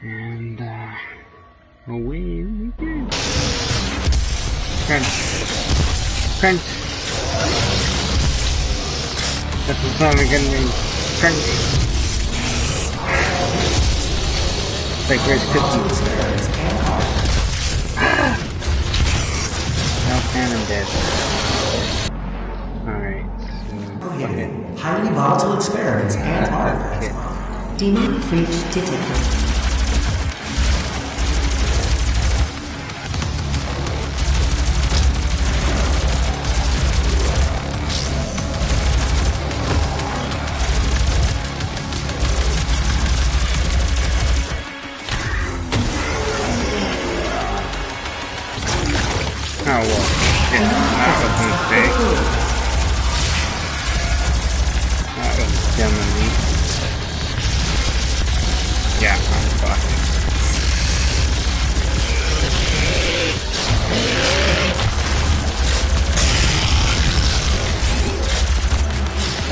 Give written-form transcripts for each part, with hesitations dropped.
And away we go. Crunch. Crunch. That's the sound again. Crunch. It's like Red Cryptie. Ah! And I'm dead. Alright. So, okay. Highly volatile experiments and artifacts. Demon breach detected. Oh well, shit, that was a mistake. That was dumb of me. Yeah, I'm fucked.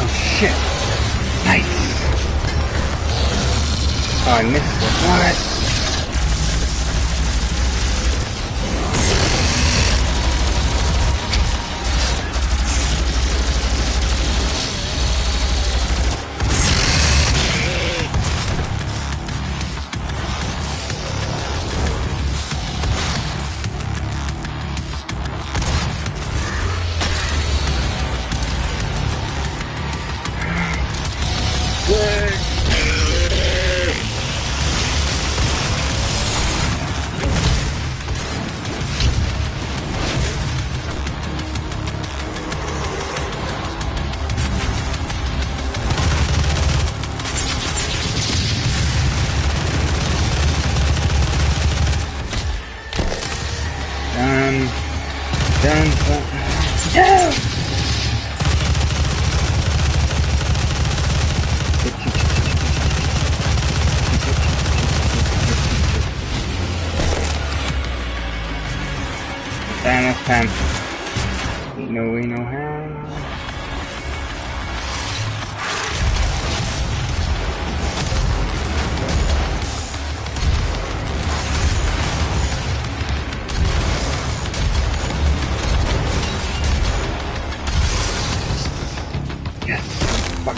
Oh shit. Nice! Oh, I missed it. What? Time. No way, no how. Yes. Fuck.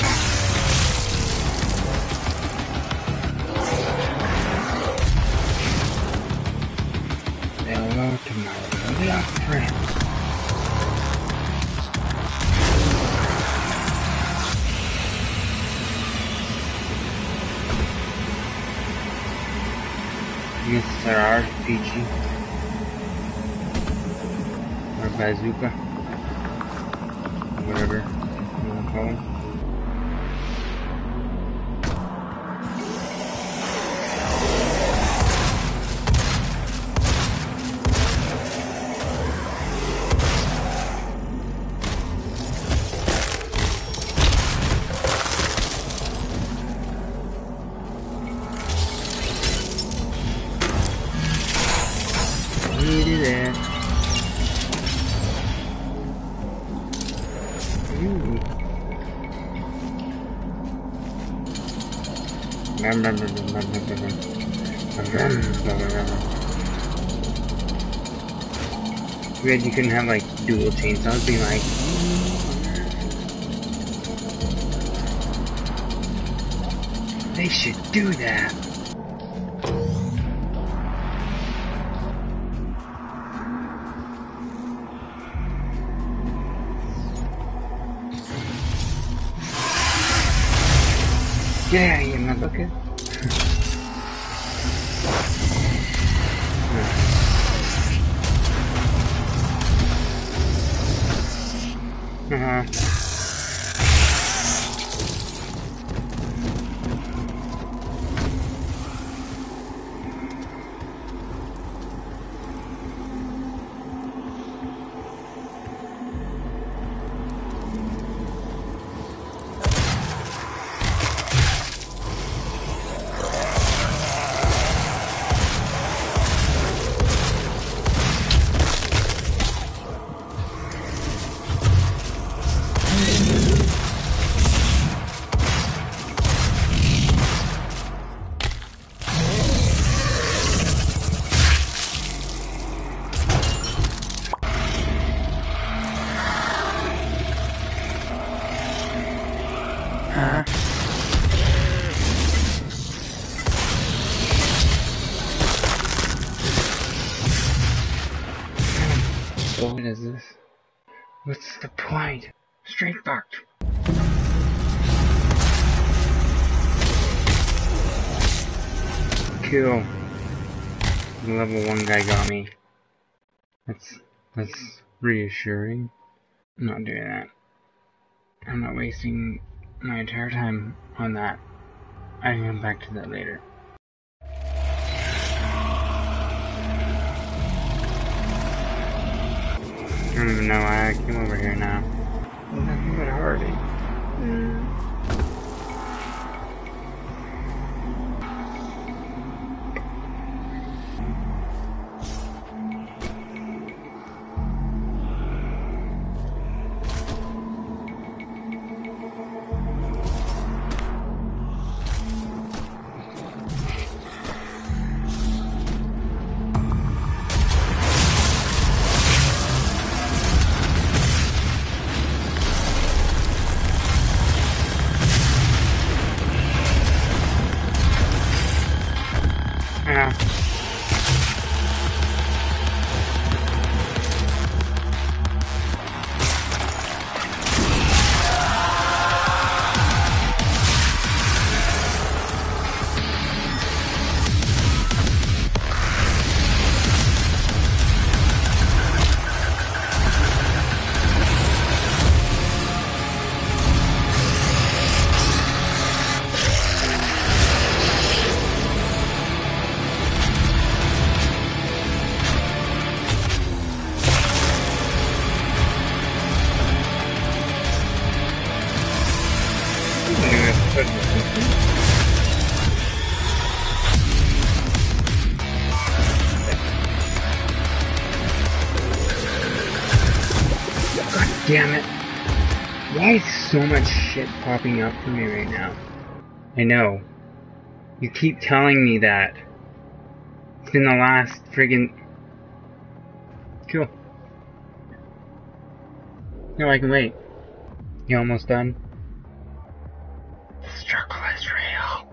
Mr. RPG or bazooka, whatever you want to call him. It's weird you couldn't have like dual chainsaws being like. They should do that. Yeah, you motherfucker. bullshit is this? What's the point? Straight fucked. Kill. The level 1 guy got me. That's reassuring. I'm not doing that. I'm not wasting my entire time on that. I can come back to that later. I don't even know why I came over here now. There's nothing but Harvey. Damn it. Why is so much shit popping up for me right now? I know. You keep telling me that. It's been the last friggin... Cool. No, I can wait. You almost done? The struggle is real.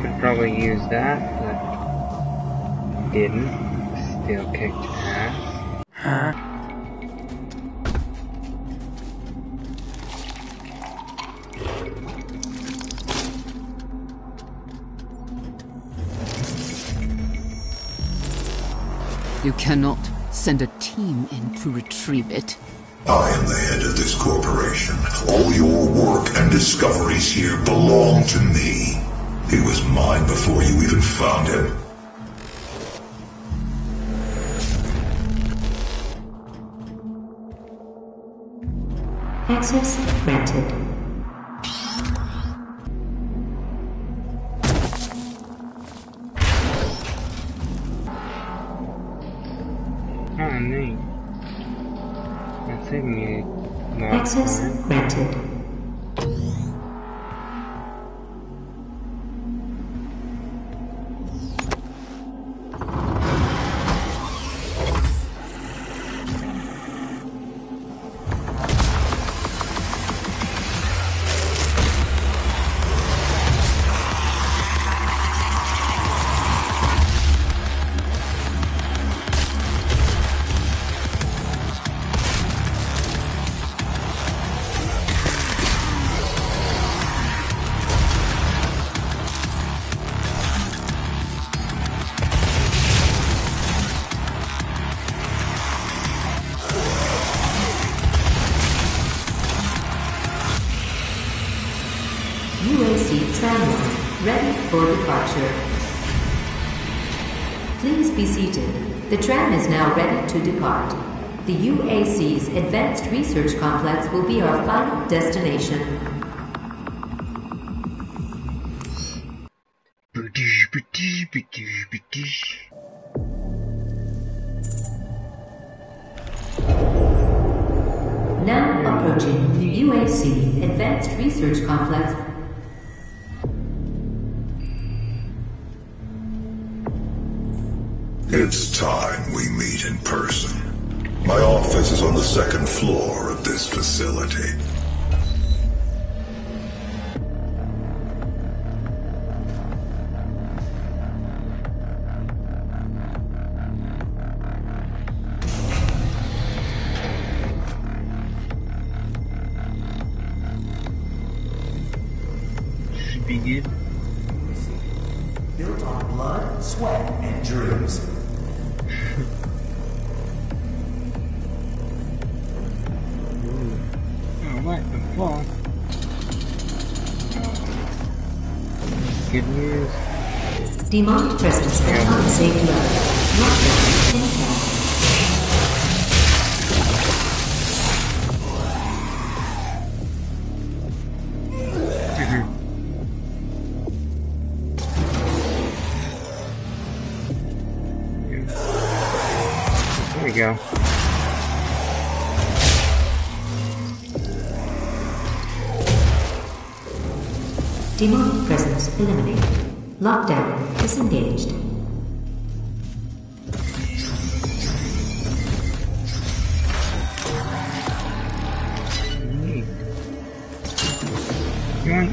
Could probably use that, but didn't. Still kicked ass. Huh? You cannot send a team in to retrieve it. I am the head of this corporation. All your work and discoveries here belong to me. He was mine before you even found him. Access granted. Oh, neat. That's it, neat. No. Access granted. UAC terminal ready for departure. Please be seated. The tram is now ready to depart. The UAC's Advanced Research Complex will be our final destination. Now approaching UAC Advanced Research Complex. It's time we meet in person. My office is on the second floor of this facility. Should be good. Built on blood, sweat, and dreams. Alright, the floor. Good news. Demonic presence at unsafe level. Lockdown intact. There we go. Demonic presence eliminated. Lockdown disengaged. Yank.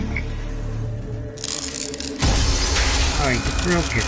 I broke it.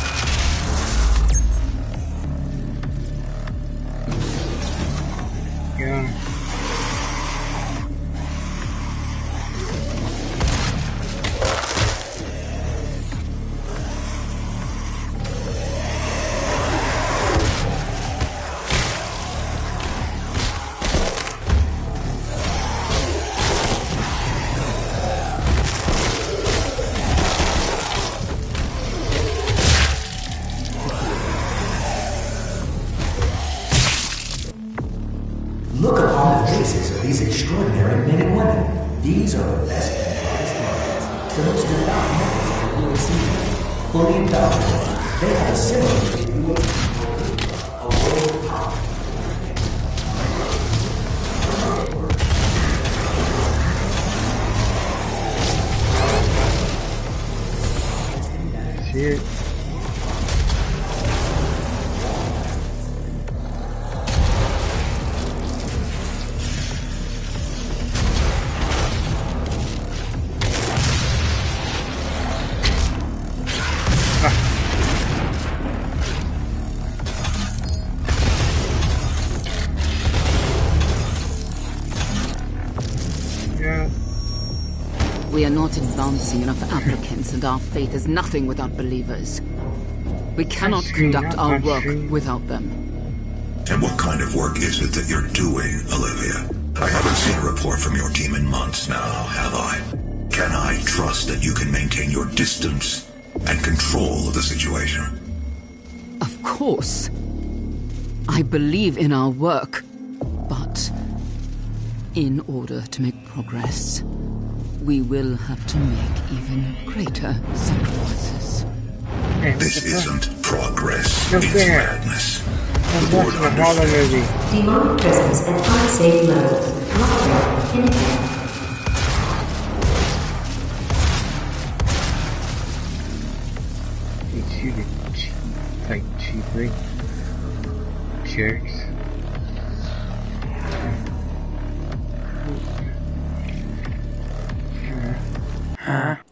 Look upon the faces of these extraordinary men and women. These are the best and brightest minds, the most devout members of the UAC, fully indulgent. They have assimilated the UAC, a world of power. Shit. We are not advancing enough applicants, and our faith is nothing without believers. We cannot conduct our work without them. And what kind of work is it that you're doing, Olivia? I haven't seen a report from your team in months now, have I? Can I trust that you can maintain your distance and control of the situation? Of course. I believe in our work, but in order to make progress, we will have to make even greater sacrifices. This isn't progress, it's madness. The board understands. Demonic presence at unsafe levels. Lockdown in effect. It's you to like cheaply. Jerks.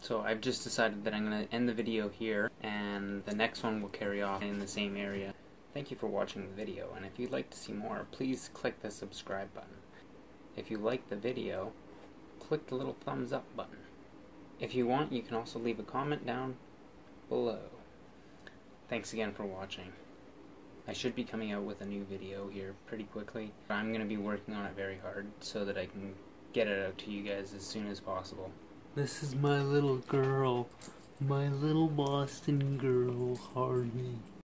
So I've just decided that I'm going to end the video here, and the next one will carry off in the same area. Thank you for watching the video, and if you'd like to see more, please click the subscribe button. If you like the video, click the little thumbs up button. If you want, you can also leave a comment down below. Thanks again for watching. I should be coming out with a new video here pretty quickly. I'm going to be working on it very hard so that I can get it out to you guys as soon as possible. This is my little girl, my little Boston girl, Harvey.